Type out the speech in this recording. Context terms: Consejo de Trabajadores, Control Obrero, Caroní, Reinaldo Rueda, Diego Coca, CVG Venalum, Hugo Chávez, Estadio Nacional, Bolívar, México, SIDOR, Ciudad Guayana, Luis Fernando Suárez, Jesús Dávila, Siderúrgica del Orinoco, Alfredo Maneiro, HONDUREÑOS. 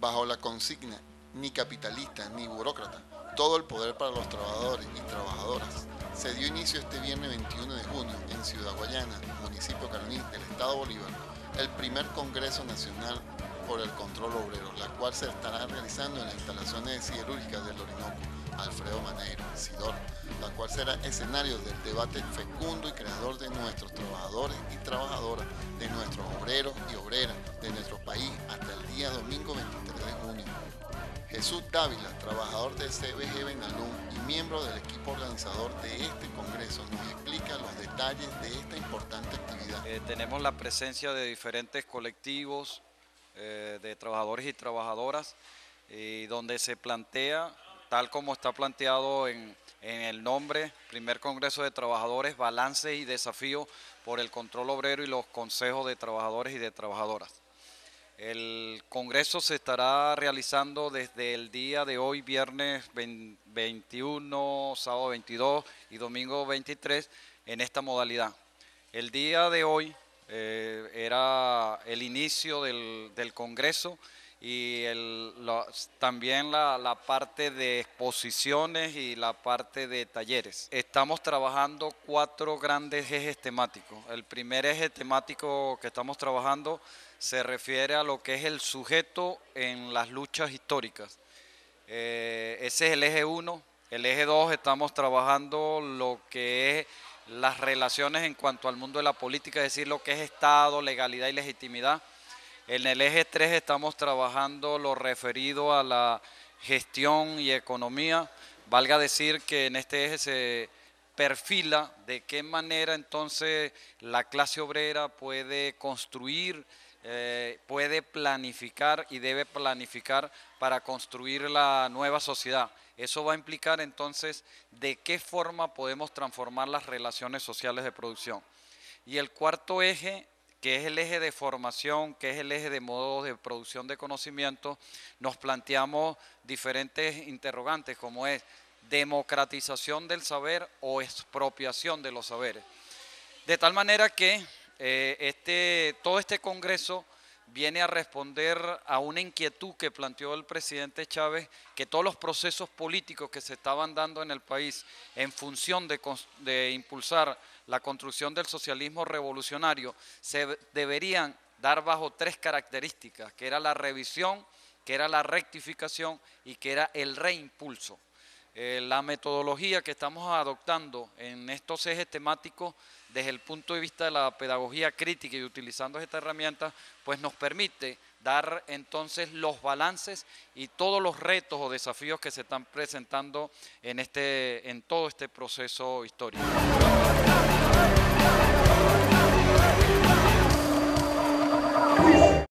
bajo la consigna, ni capitalista, ni burócrata, todo el poder para los trabajadores y trabajadoras, se dio inicio este viernes 21 de junio en Ciudad Guayana, municipio Caroní del estado Bolívar, el primer Congreso Nacional por el Control Obrero, la cual se estará realizando en las instalaciones siderúrgicas del Orinoco, Alfredo Maneiro, SIDOR, la cual será escenario del debate fecundo y creador de nuestros trabajadores y trabajadoras, de nuestros obreros y obreras, de nuestro país hasta el día domingo 23 de junio. Jesús Dávila, trabajador del CVG Venalum y miembro del equipo organizador de este congreso, nos explica los detalles de esta importante actividad. Tenemos la presencia de diferentes colectivos de trabajadores y trabajadoras, donde se plantea, tal como está planteado en el nombre, primer Congreso de Trabajadores, Balances y Desafíos por el Control Obrero y los Consejos de Trabajadores y de Trabajadoras. El Congreso se estará realizando desde el día de hoy, viernes 21, sábado 22 y domingo 23, en esta modalidad. El día de hoy era el inicio del Congreso y también la parte de exposiciones y la parte de talleres. Estamos trabajando cuatro grandes ejes temáticos. El primer eje temático que estamos trabajando se refiere a lo que es el sujeto en las luchas históricas. Ese es el eje 1. El eje 2 estamos trabajando lo que es las relaciones en cuanto al mundo de la política, es decir, lo que es Estado, legalidad y legitimidad. En el eje 3 estamos trabajando lo referido a la gestión y economía. Valga decir que en este eje se perfila de qué manera entonces la clase obrera puede construir, puede planificar y debe planificar para construir la nueva sociedad. Eso va a implicar entonces de qué forma podemos transformar las relaciones sociales de producción. Y el cuarto eje, que es el eje de formación, que es el eje de modos de producción de conocimiento, nos planteamos diferentes interrogantes, como es democratización del saber o expropiación de los saberes. De tal manera que todo este congreso viene a responder a una inquietud que planteó el presidente Chávez, que todos los procesos políticos que se estaban dando en el país en función de impulsar la construcción del socialismo revolucionario se deberían dar bajo tres características, que era la revisión, que era la rectificación y que era el reimpulso. La metodología que estamos adoptando en estos ejes temáticos desde el punto de vista de la pedagogía crítica y utilizando esta herramienta, pues nos permite dar entonces los balances y todos los retos o desafíos que se están presentando en todo este proceso histórico.